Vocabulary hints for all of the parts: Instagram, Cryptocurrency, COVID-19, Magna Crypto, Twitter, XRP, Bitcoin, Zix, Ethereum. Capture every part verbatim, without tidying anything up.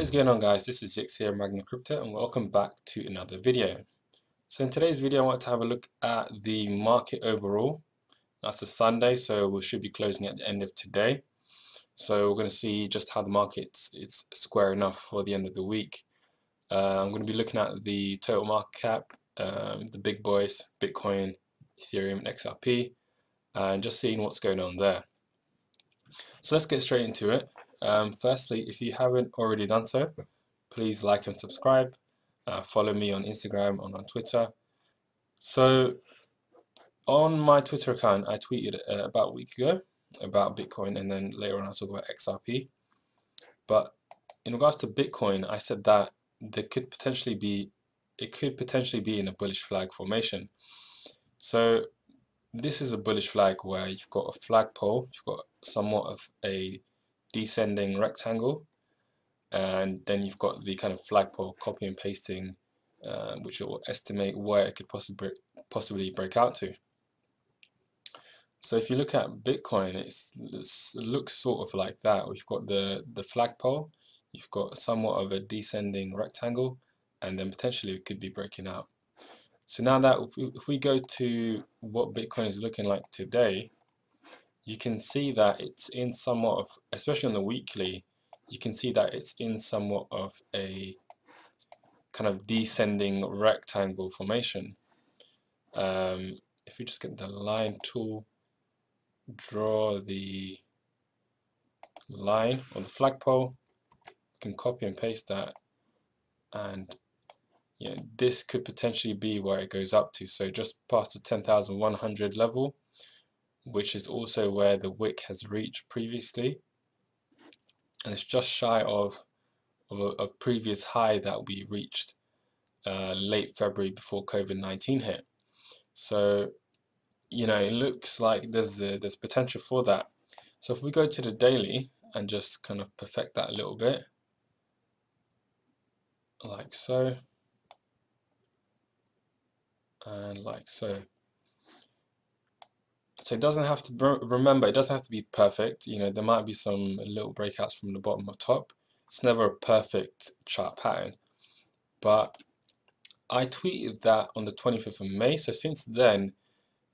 What is going on, guys? This is Zix here, Magna Crypto, and welcome back to another video. So in today's video I want to have a look at the market overall. That's a Sunday, so we should be closing at the end of today. So we're going to see just how the market's it's square enough for the end of the week. Uh, I'm going to be looking at the total market cap, um, the big boys, Bitcoin, Ethereum and X R P, and just seeing what's going on there. So let's get straight into it. Um, firstly, if you haven't already done so, please like and subscribe. Uh, follow me on Instagram and on Twitter. So on my Twitter account, I tweeted uh, about a week ago about Bitcoin, and then later on I'll talk about X R P. But in regards to Bitcoin, I said that there could potentially be it could potentially be in a bullish flag formation. So this is a bullish flag where you've got a flagpole, you've got somewhat of a descending rectangle, and then you've got the kind of flagpole copy and pasting, uh, which will estimate where it could possibly possibly break out to. So if you look at Bitcoin, it's, it's, it looks sort of like that. We've got the the flagpole, you've got somewhat of a descending rectangle, and then potentially it could be breaking out. So now that if we, if we go to what Bitcoin is looking like today, you can see that it's in somewhat of, especially on the weekly, you can see that it's in somewhat of a kind of descending rectangle formation. Um, if we just get the line tool, draw the line or the flagpole, you can copy and paste that, and yeah, this could potentially be where it goes up to. So just past the ten thousand one hundred level, which is also where the wick has reached previously, and it's just shy of, of a, a previous high that we reached uh, late February before COVID nineteen hit. So you know, it looks like there's a, there's potential for that. So if we go to the daily and just kind of perfect that a little bit, like so, and like so. So it doesn't have to, remember, it doesn't have to be perfect. You know, there might be some little breakouts from the bottom or top. It's never a perfect chart pattern. But I tweeted that on the twenty-fifth of May. So since then,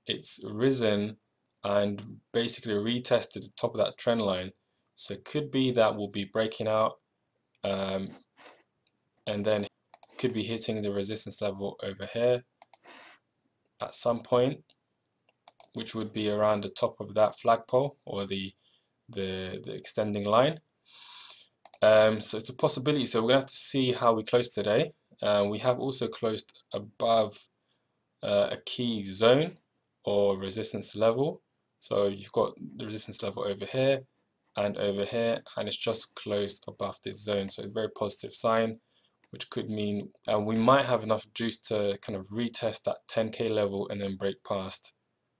it's risen and basically retested the top of that trend line. So it could be that we'll be breaking out, um, and then could be hitting the resistance level over here at some point, which would be around the top of that flagpole or the the, the extending line. Um, so it's a possibility. So we're going to have to see how we close today. Uh, we have also closed above uh, a key zone or resistance level. So you've got the resistance level over here and over here, and it's just closed above this zone. So a very positive sign, which could mean uh, we might have enough juice to kind of retest that ten K level and then break past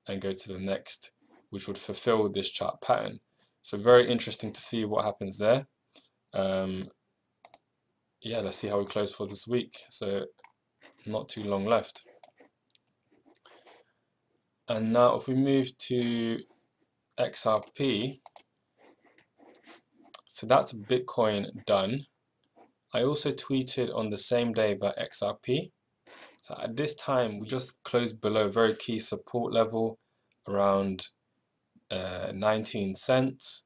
and go to the next, which would fulfill this chart pattern. So very interesting to see what happens there. Um, yeah, let's see how we close for this week. So not too long left. And now if we move to X R P, so that's Bitcoin done. I also tweeted on the same day about X R P. So at this time, we just closed below very key support level around uh, nineteen cents,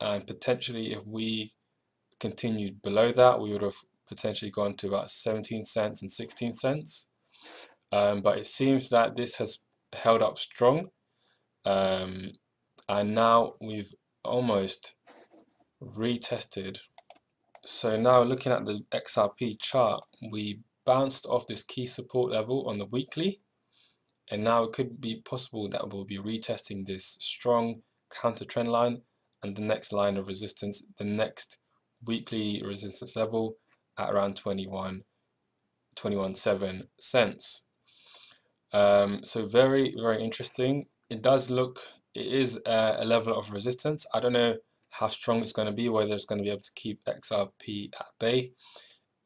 and potentially if we continued below that, we would have potentially gone to about seventeen cents and sixteen cents. Um, but it seems that this has held up strong, um, and now we've almost retested. So now looking at the X R P chart, we bounced off this key support level on the weekly, and now it could be possible that we'll be retesting this strong counter trend line and the next line of resistance, the next weekly resistance level at around twenty-one, twenty-one point seven cents. Um, so very, very interesting. It does look, it is a, a level of resistance. I don't know how strong it's going to be, whether it's going to be able to keep X R P at bay.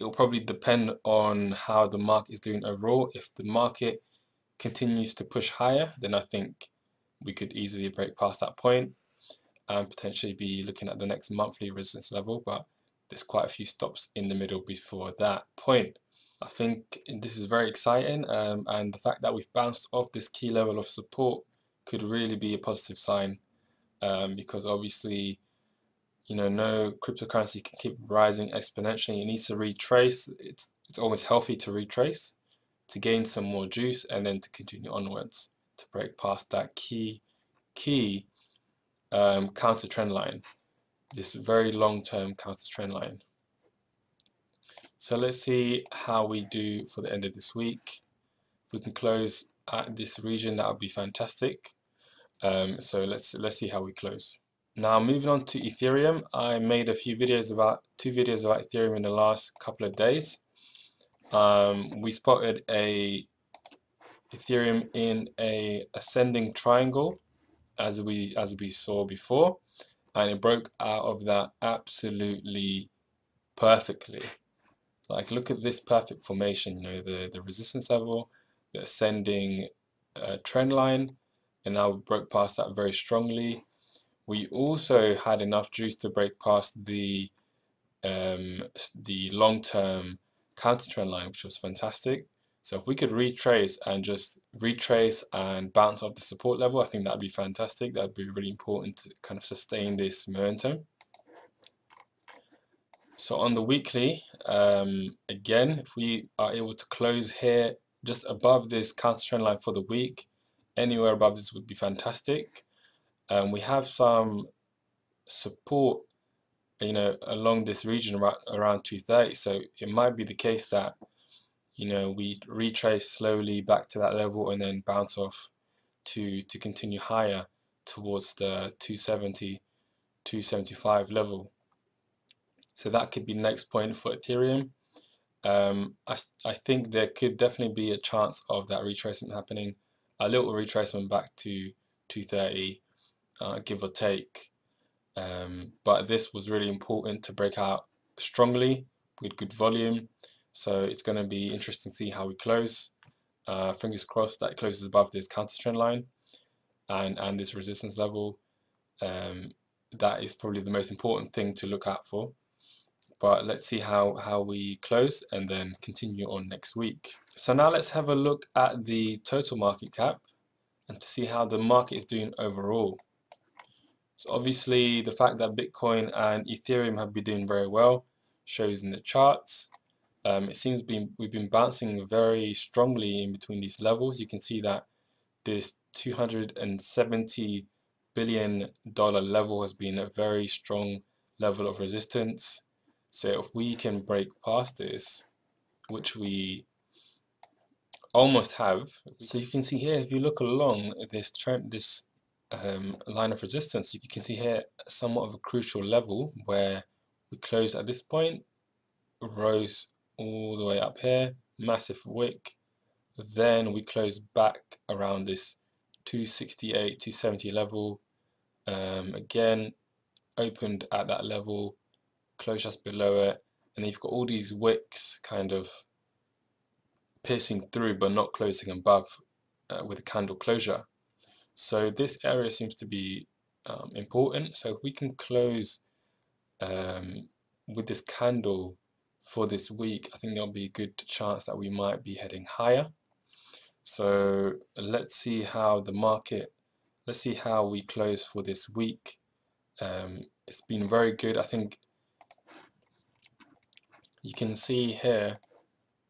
It will probably depend on how the market is doing overall. If the market continues to push higher, then I think we could easily break past that point and potentially be looking at the next monthly resistance level. But there's quite a few stops in the middle before that point. I think this is very exciting, um, and the fact that we've bounced off this key level of support could really be a positive sign, um, because obviously, you know, no cryptocurrency can keep rising exponentially. It needs to retrace. It's it's almost healthy to retrace, to gain some more juice, and then to continue onwards to break past that key key um, counter trend line, this very long-term counter trend line. So let's see how we do for the end of this week. If we can close at this region, that would be fantastic. Um, so let's let's see how we close. Now moving on to Ethereum, I made a few videos about two videos about Ethereum in the last couple of days. Um, we spotted a Ethereum in a ascending triangle, as we as we saw before, and it broke out of that absolutely perfectly. Like, look at this perfect formation, you know, the, the resistance level, the ascending uh, trend line, and now we broke past that very strongly. We also had enough juice to break past the um, the long-term counter trend line, which was fantastic. So if we could retrace and just retrace and bounce off the support level, I think that would be fantastic. That would be really important to kind of sustain this momentum. So on the weekly, um, again, if we are able to close here just above this counter trend line for the week, anywhere above this would be fantastic. Um, we have some support, you know, along this region right around two thirty, so it might be the case that, you know, we retrace slowly back to that level and then bounce off to to continue higher towards the two seventy, two seventy-five level. So that could be next point for Ethereum. Um, I, I think there could definitely be a chance of that retracement happening, a little retracement back to two thirty, uh, give or take. Um, but this was really important to break out strongly with good volume. So it's going to be interesting to see how we close. Uh, fingers crossed that it closes above this counter trend line and, and this resistance level. Um, that is probably the most important thing to look out for. But let's see how, how we close and then continue on next week. So now let's have a look at the total market cap and to see how the market is doing overall. So obviously the fact that Bitcoin and Ethereum have been doing very well shows in the charts. Um, it seems been, we've been bouncing very strongly in between these levels. You can see that this two hundred seventy billion dollar level has been a very strong level of resistance. So if we can break past this, which we almost have, so you can see here, if you look along this trend, this um, line of resistance, you can see here somewhat of a crucial level where we closed at this point, rose all the way up here, massive wick, then we closed back around this two sixty-eight, two seventy level, um, again, opened at that level, close just below it, and you've got all these wicks kind of piercing through but not closing above uh, with a candle closure. So this area seems to be um, important. So if we can close um, with this candle for this week, I think there'll be a good chance that we might be heading higher. So let's see how the market, let's see how we close for this week. Um, it's been very good. I think you can see here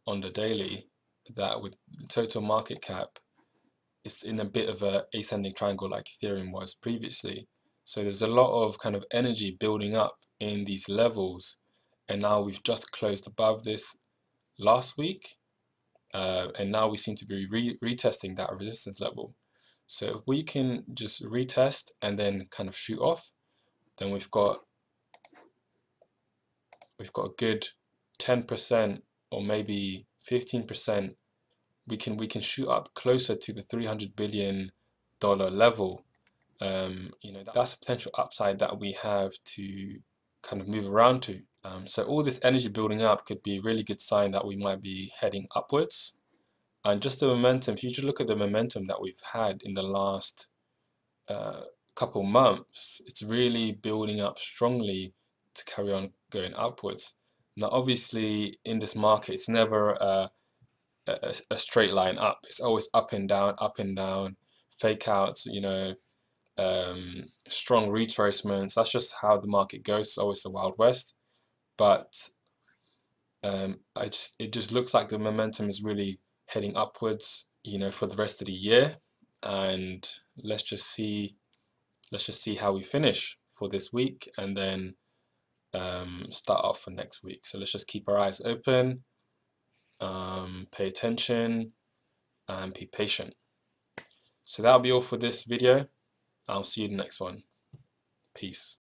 on the daily that with the total market cap, it's in a bit of a ascending triangle like Ethereum was previously. So there's a lot of kind of energy building up in these levels, and now we've just closed above this last week, uh, and now we seem to be re retesting that resistance level. So if we can just retest and then kind of shoot off, then we've got we've got a good ten percent or maybe fifteen percent, we can we can shoot up closer to the three hundred billion dollar level. Um, you know, that's a potential upside that we have to kind of move around to. Um, so all this energy building up could be a really good sign that we might be heading upwards. And just the momentum, if you just look at the momentum that we've had in the last uh, couple months, it's really building up strongly to carry on going upwards. Now obviously in this market it's never a, a, a straight line up, it's always up and down, up and down, fake outs, you know, um, strong retracements. That's just how the market goes, it's always the Wild West. But um, I just, it just looks like the momentum is really heading upwards, you know, for the rest of the year, and let's just see let's just see how we finish for this week, and then um, start off for next week. So let's just keep our eyes open, um, pay attention and be patient. So that'll be all for this video. I'll see you in the next one. Peace.